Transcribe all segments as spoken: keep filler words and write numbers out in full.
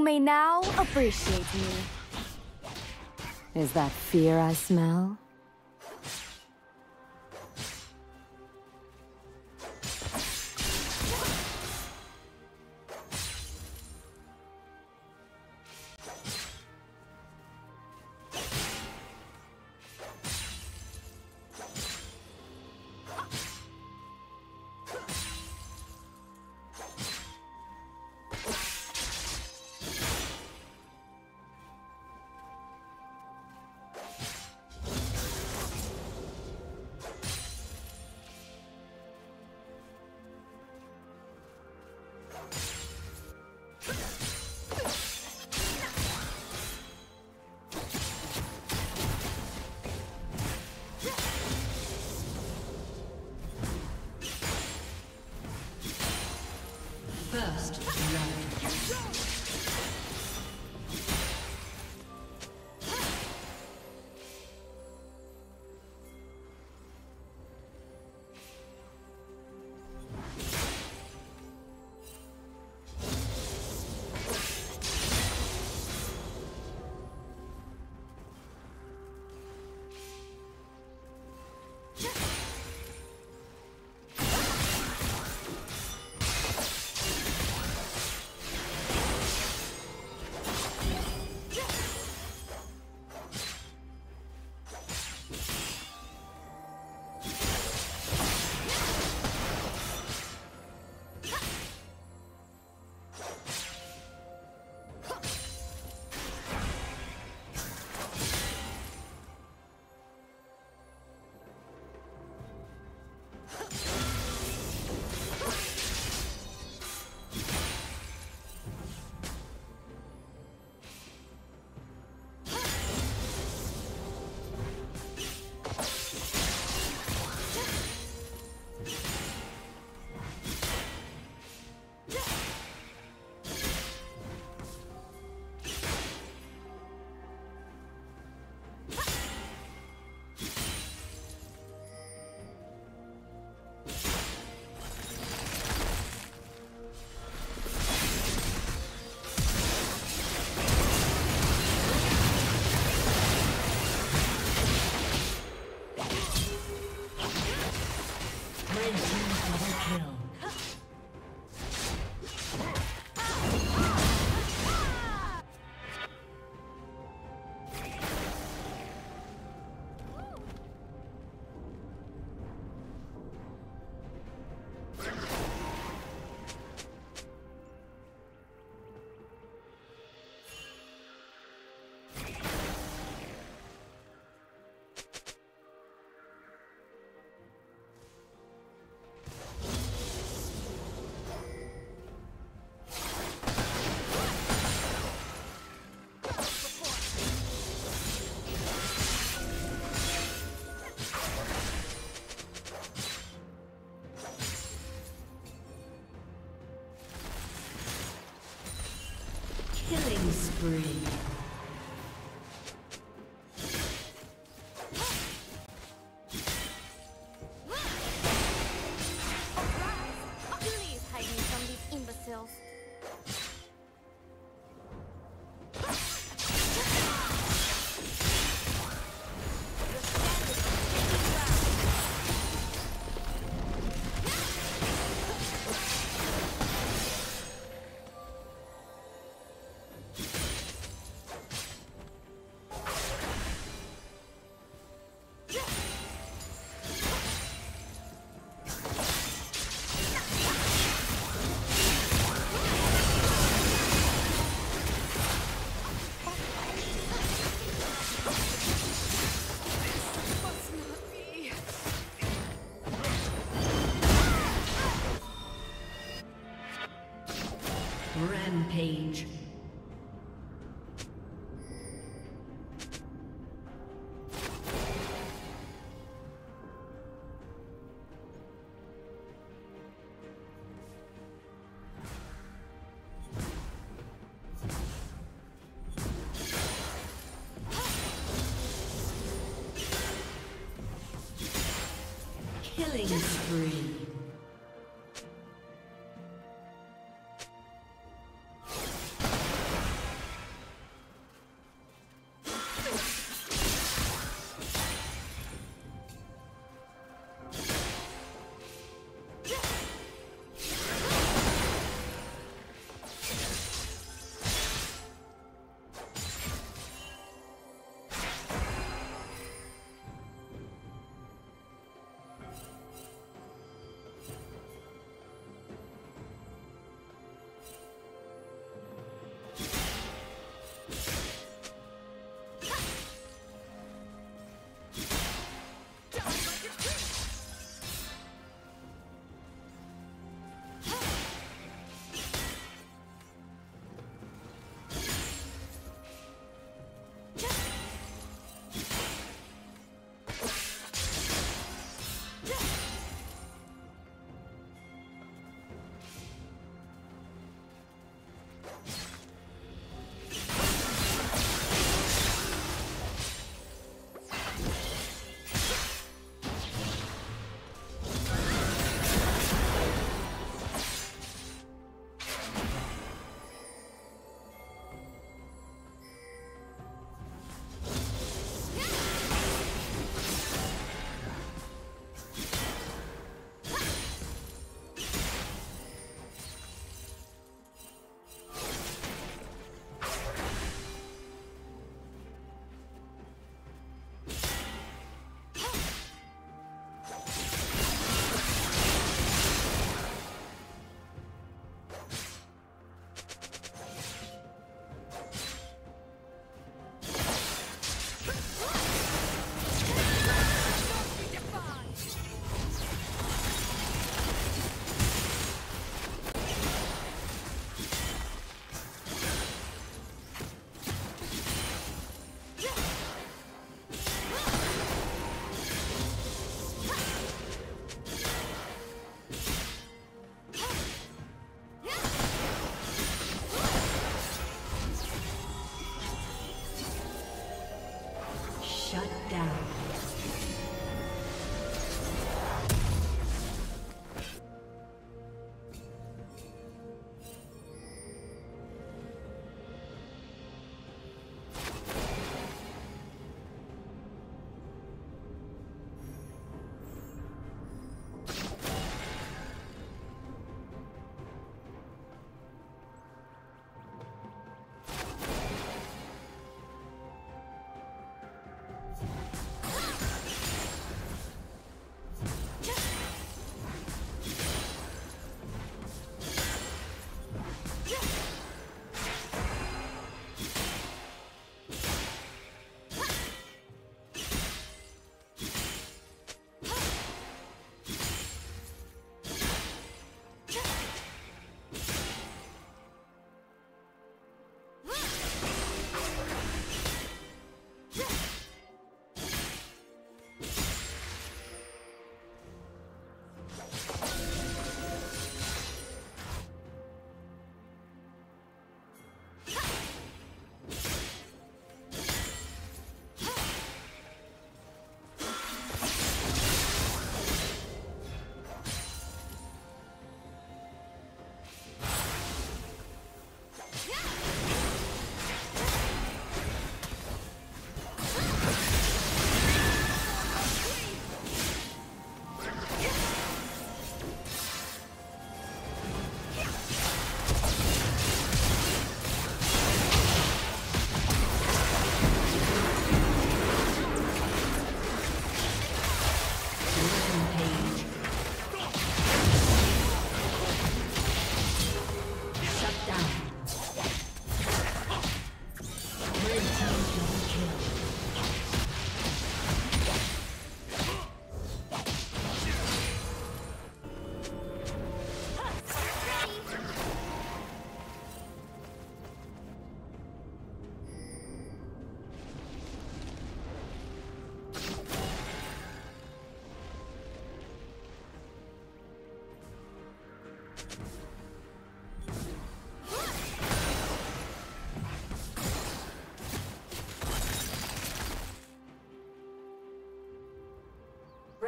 You may now appreciate me. Is that fear I smell? First love. Killing spree. Please hide me from these imbeciles. Rampage. Killing spree. The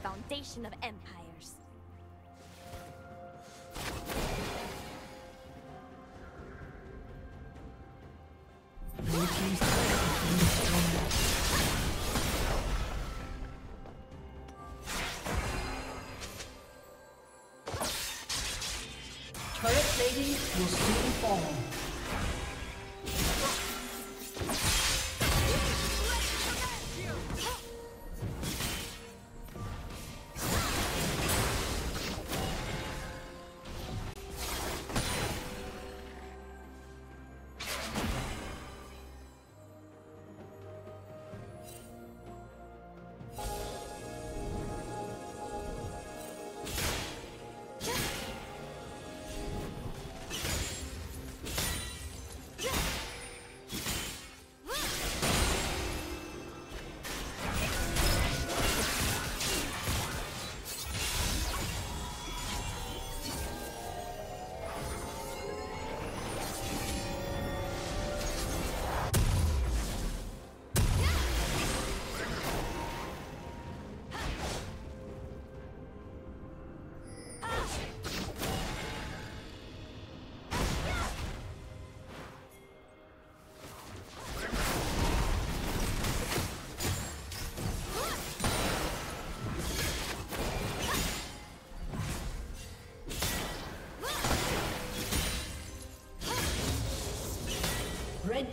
Foundation of empires. Turret plating will soon fall. Red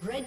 Red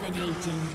Dominating.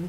Blue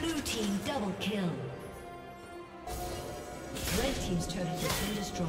Blue team double kill. Red team's turret has been destroyed.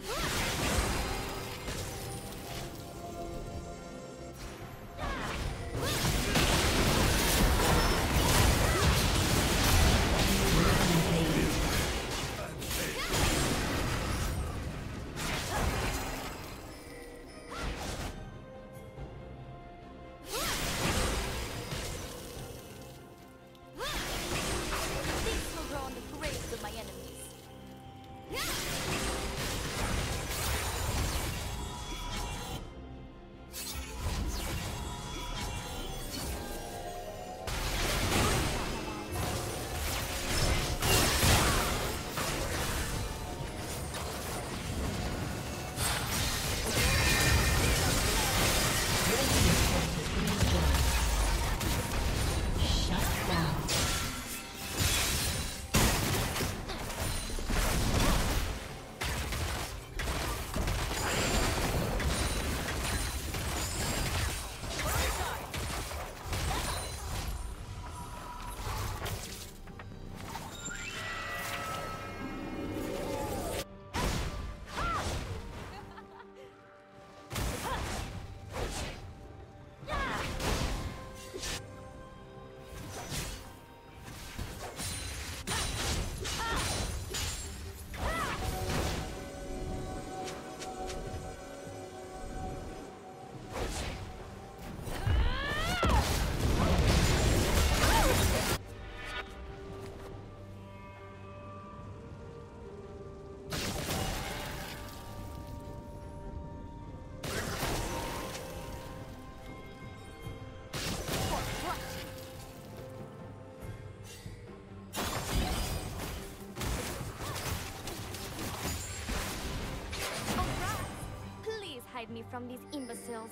What? from these imbeciles.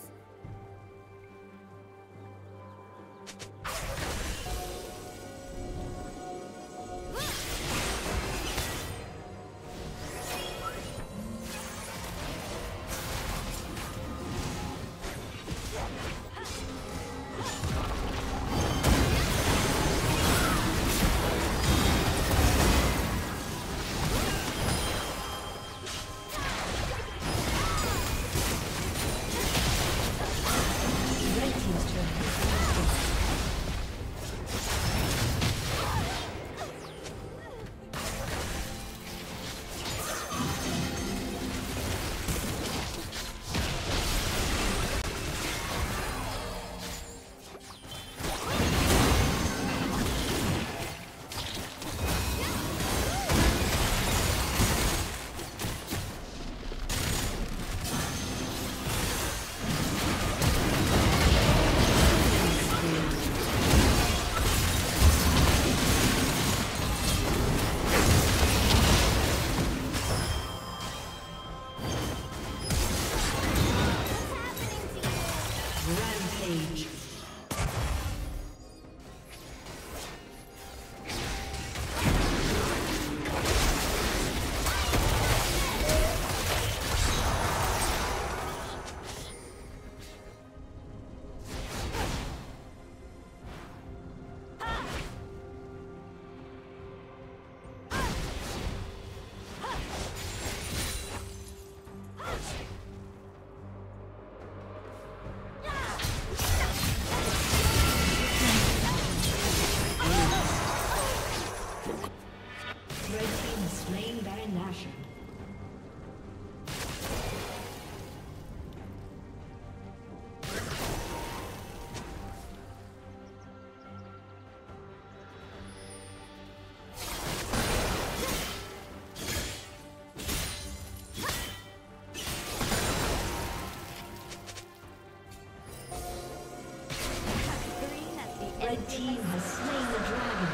The team has slain the dragon.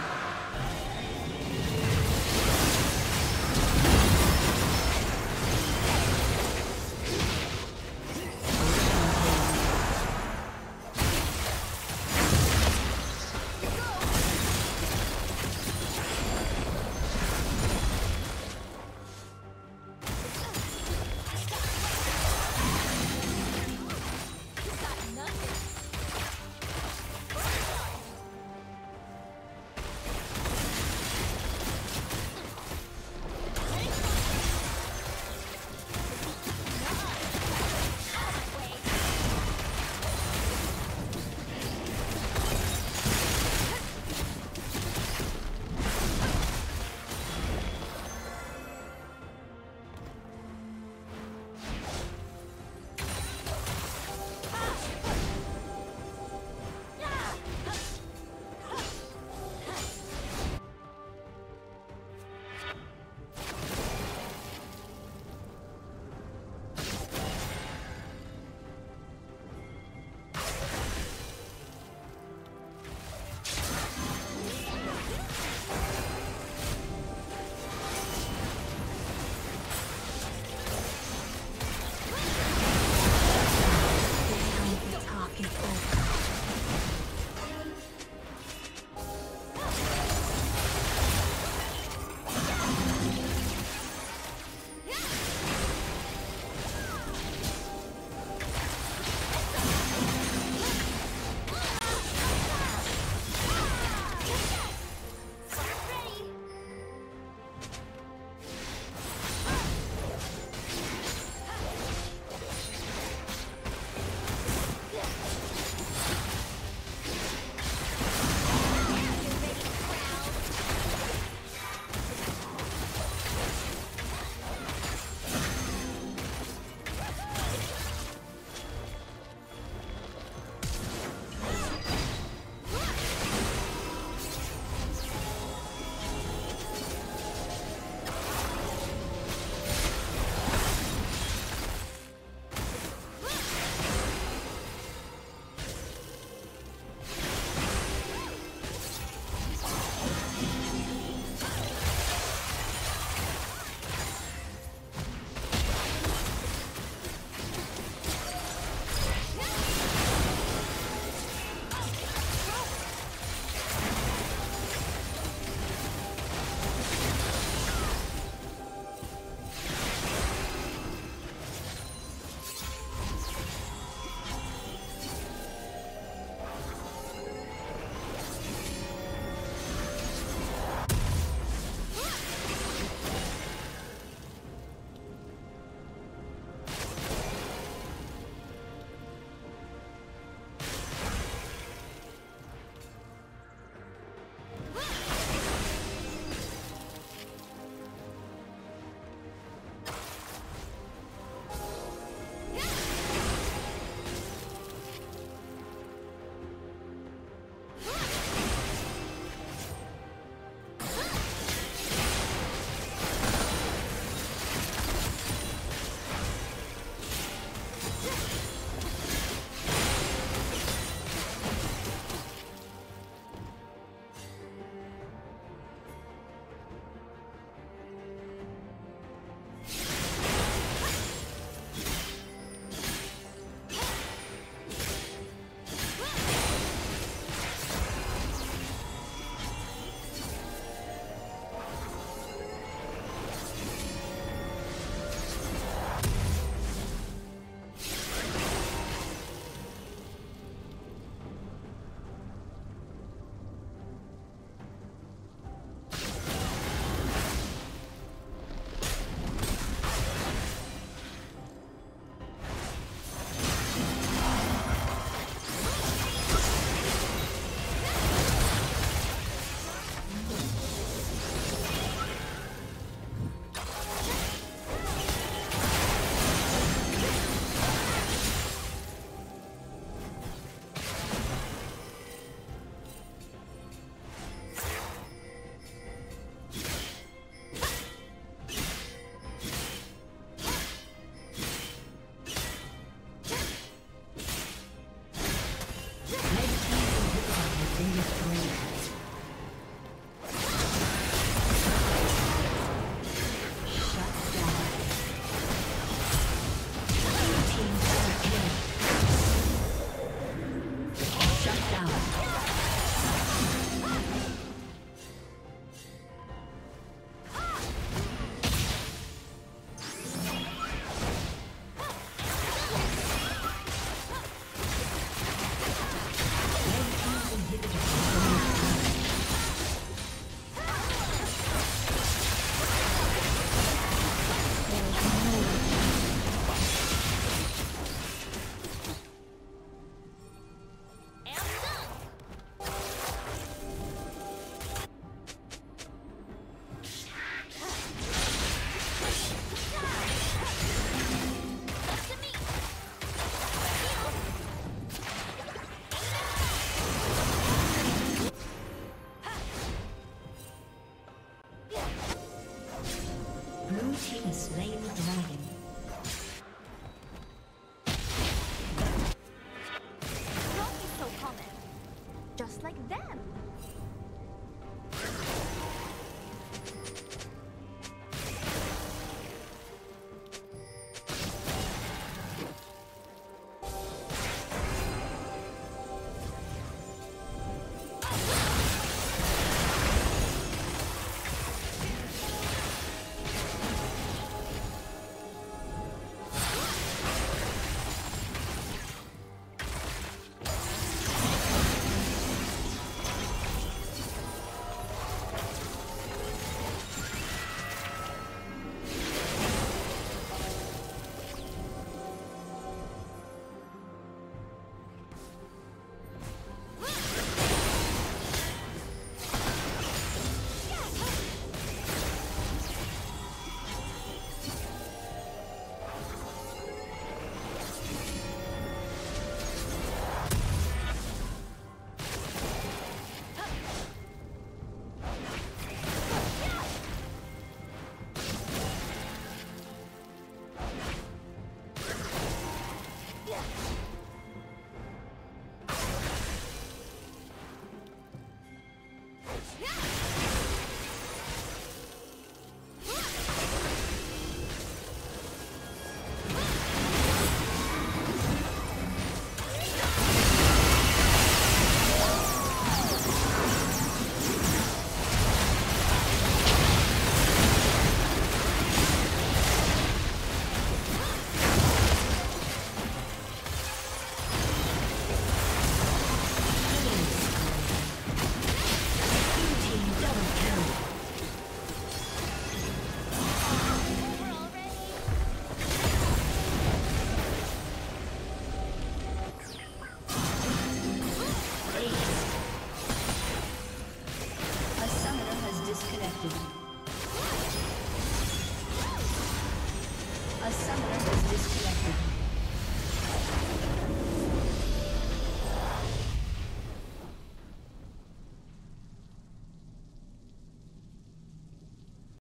A summoner has disconnected.